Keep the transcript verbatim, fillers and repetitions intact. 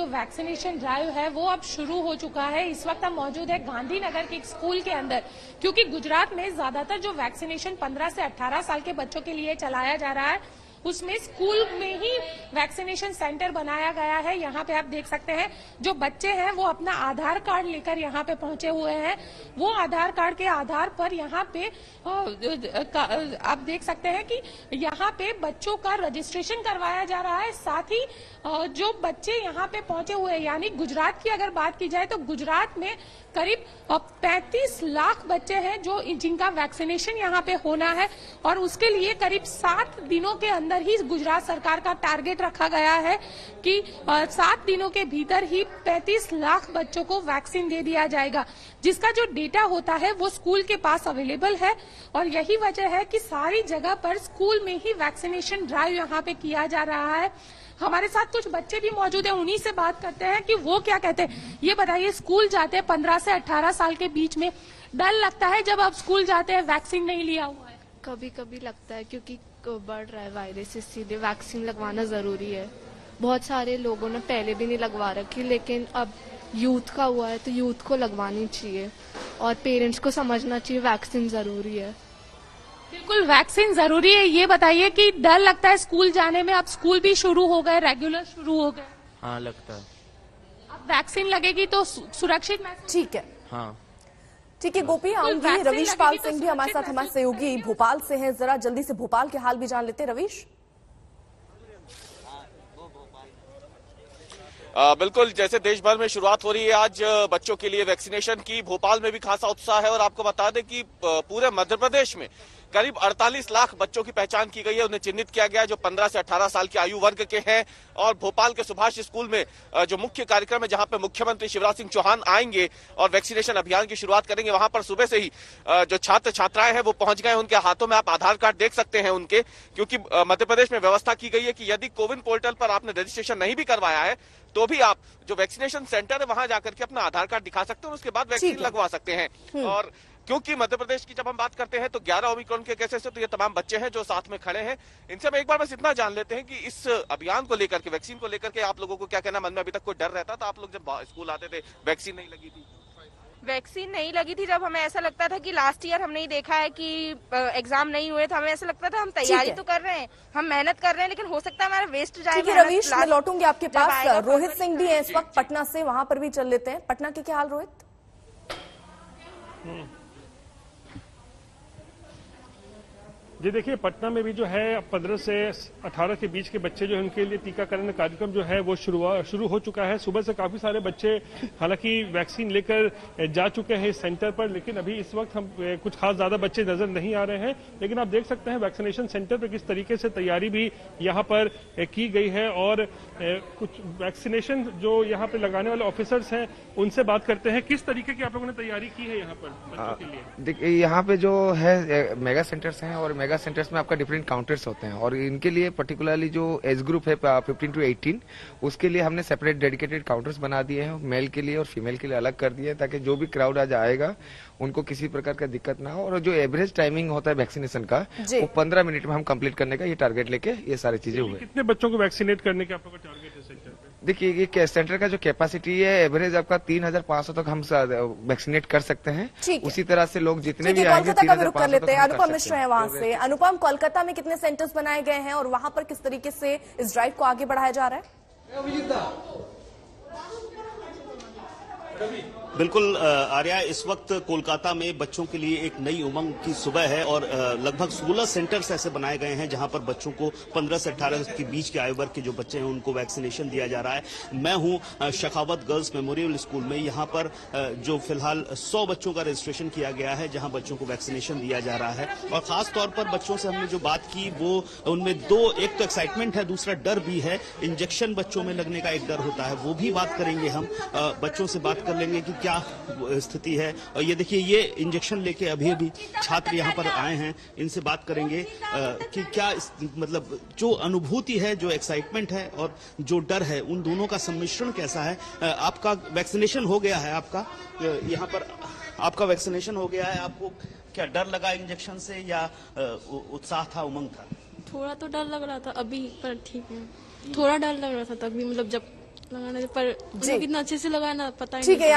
जो vaccination drive है वो अब शुरू हो चुका है। इस वक्त हम मौजूद है गांधीनगर के एक स्कूल के अंदर, क्योंकि गुजरात में ज्यादातर जो वैक्सीनेशन पंद्रह से अठारह साल के बच्चों के लिए चलाया जा रहा है उसमें स्कूल में ही वैक्सीनेशन सेंटर बनाया गया है। यहाँ पे आप देख सकते हैं जो बच्चे हैं वो अपना आधार कार्ड लेकर यहाँ पे पहुंचे हुए हैं। वो आधार कार्ड के आधार पर यहाँ पे आप देख सकते हैं कि यहाँ पे बच्चों का रजिस्ट्रेशन करवाया जा रहा है। साथ ही जो बच्चे यहाँ पे पहुंचे हुए हैं, यानी गुजरात की अगर बात की जाए तो गुजरात में करीब पैंतीस लाख बच्चे हैं जो जिनका वैक्सीनेशन यहाँ पे होना है, और उसके लिए करीब सात दिनों के अंदर ही गुजरात सरकार का टारगेट रखा गया है कि सात दिनों के भीतर ही पैंतीस लाख बच्चों को वैक्सीन दे दिया जाएगा, जिसका जो डेटा होता है वो स्कूल के पास अवेलेबल है। और यही वजह है कि सारी जगह पर स्कूल में ही वैक्सीनेशन ड्राइव यहाँ पे किया जा रहा है। हमारे साथ कुछ बच्चे भी मौजूद हैं, उन्हीं से बात करते हैं कि वो क्या कहते हैं। ये बताइए, स्कूल जाते हैं पंद्रह से अठारह साल के बीच में, डर लगता है जब आप स्कूल जाते हैं वैक्सीन नहीं लिया हुआ है? कभी कभी लगता है क्योंकि बढ़ रहा है वायरस, इसीलिए वैक्सीन लगवाना जरूरी है। बहुत सारे लोगों ने पहले भी नहीं लगवा रखी, लेकिन अब यूथ का हुआ है तो यूथ को लगवानी चाहिए और पेरेंट्स को समझना चाहिए वैक्सीन जरूरी है। बिल्कुल, वैक्सीन जरूरी है। ये बताइए कि डर लगता है स्कूल जाने में? अब स्कूल भी शुरू हो गए, रेगुलर शुरू हो गए। हाँ, लगता है। अब वैक्सीन लगेगी तो सुरक्षित महसूस। ठीक है, हाँ ठीक है गोपी। आऊंगी रवीश पाल सिंह भी हमारे साथ, हमारे सहयोगी भोपाल से हैं। जरा जल्दी से भोपाल के हाल भी जान लेते हैं। रवीश, बिल्कुल, जैसे देश भर में शुरुआत हो रही है आज बच्चों के लिए वैक्सीनेशन की, भोपाल में भी खासा उत्साह है। और आपको बता दें कि पूरे मध्य प्रदेश में करीब अड़तालीस लाख बच्चों की पहचान की गई है, उन्हें चिन्हित किया गया जो पंद्रह से अठारह साल के आयु वर्ग के हैं। और भोपाल के सुभाष स्कूल में जो मुख्य कार्यक्रम है जहां पर मुख्यमंत्री शिवराज सिंह चौहान आएंगे और वैक्सीनेशन अभियान की शुरुआत करेंगे, वहां पर सुबह से ही जो छात्र छात्राएं हैं वो पहुंच गए। उनके हाथों में आप आधार कार्ड देख सकते हैं उनके, क्योंकि मध्य प्रदेश में व्यवस्था की गई है कि यदि कोविन पोर्टल पर आपने रजिस्ट्रेशन नहीं भी करवाया है तो भी आप जो वैक्सीनेशन सेंटर है वहां जाकर के अपना आधार कार्ड दिखा सकते हैं और उसके बाद वैक्सीन लगवा सकते हैं। और क्योंकि मध्य प्रदेश की जब हम बात करते हैं तो ग्यारह ओमिक्रोन के केसेस है, तो ये तमाम बच्चे हैं जो साथ में खड़े हैं। इनसे हम एक बार बस इतना जान लेते हैं कि इस अभियान को लेकर के, वैक्सीन को लेकर के आप लोगों को क्या कहना? मन में अभी तक कोई डर रहता था? आप लोग जब स्कूल आते थे वैक्सीन नहीं लगी थी? वैक्सीन नहीं लगी थी जब, हमें ऐसा लगता था कि लास्ट ईयर हमने देखा है कि एग्जाम नहीं हुए थे, हमें ऐसा लगता था हम तैयारी तो कर रहे हैं, हम मेहनत कर रहे हैं, लेकिन हो सकता है हमारा वेस्ट जाए। रवीश, मैं लौटूंगी आपके पास। रोहित सिंह भी है इस वक्त पटना से, वहां पर भी चल लेते हैं। पटना के क्या हाल रोहित जी? देखिए, पटना में भी जो है पंद्रह से अठारह के बीच के बच्चे जो है उनके लिए टीकाकरण कार्यक्रम जो है वो शुरुआत शुरू हो चुका है। सुबह से काफी सारे बच्चे हालांकि वैक्सीन लेकर जा चुके हैं इस सेंटर पर, लेकिन अभी इस वक्त हम कुछ खास ज्यादा बच्चे नजर नहीं आ रहे हैं। लेकिन आप देख सकते हैं वैक्सीनेशन सेंटर पर किस तरीके से तैयारी भी यहाँ पर की गई है। और कुछ वैक्सीनेशन जो यहाँ पर लगाने वाले ऑफिसर्स हैं उनसे बात करते हैं। किस तरीके की आप लोगों ने तैयारी की है यहाँ पर बच्चों के लिए? यहाँ पे जो है मेगा सेंटर्स हैं और मेगा सेंटर्स में आपका डिफरेंट काउंटर्स होते हैं, और इनके लिए पर्टिकुलरली जो एज ग्रुप है पंद्रह टू अठारह, उसके लिए हमने सेपरेट डेडिकेटेड काउंटर्स बना दिए हैं, मेल के लिए और फीमेल के लिए अलग कर दिए, ताकि जो भी क्राउड आज आएगा उनको किसी प्रकार का दिक्कत ना हो। और जो एवरेज टाइमिंग होता है वैक्सीनेशन का वो पंद्रह मिनट में हम कंप्लीट करने का ये टारगेट लेके ये सारी चीजें हुए। कितने बच्चों को वैक्सीनेट करने के आप लोगों का टारगेट है सेंटर पे? देखिए, ये सेंटर का जो कैपेसिटी है एवरेज आपका तीन हजार पांच सौ तक हम वैक्सीनेट कर सकते हैं। उसी तरह से लोग जितने भी आएंगे कर लेते हैं। अनुपम मिश्र है वहाँ से। अनुपम, कोलकाता में कितने सेंटर्स बनाए गए हैं और वहाँ पर किस तरीके से इस ड्राइव को आगे बढ़ाया जा रहा है? बिल्कुल आर्या, इस वक्त कोलकाता में बच्चों के लिए एक नई उमंग की सुबह है और लगभग सोलह सेंटर्स ऐसे बनाए गए हैं जहां पर बच्चों को पंद्रह से अठारह के बीच के आयु वर्ग के जो बच्चे हैं उनको वैक्सीनेशन दिया जा रहा है। मैं हूं शखावत गर्ल्स मेमोरियल स्कूल में, यहां पर जो फिलहाल सौ बच्चों का रजिस्ट्रेशन किया गया है जहाँ बच्चों को वैक्सीनेशन दिया जा रहा है। और खासतौर पर बच्चों से हमने जो बात की वो उनमें दो, एक तो एक्साइटमेंट है, दूसरा डर भी है। इंजेक्शन बच्चों में लगने का एक डर होता है, वो भी बात करेंगे हम, बच्चों से बात कर लेंगे कि क्या स्थिति है। और ये देखिए, ये इंजेक्शन लेके अभी अभी छात्र यहाँ पर आए हैं, इनसे बात करेंगे कि क्या इस, मतलब जो अनुभूति है, जो एक्साइटमेंट है और जो डर है, उन दोनों का सम्मिश्रण कैसा है। आपका वैक्सीनेशन हो गया है? आपका यहाँ पर आपका वैक्सीनेशन हो गया है, आपको क्या डर लगा इंजेक्शन से या उत्साह था, उमंग था? थोड़ा तो डर लग रहा था अभी, पर ठीक है। थोड़ा डर लग रहा था तभी, मतलब जब मास्क लगाना पर कितना अच्छे से लगाना पता ही नहीं।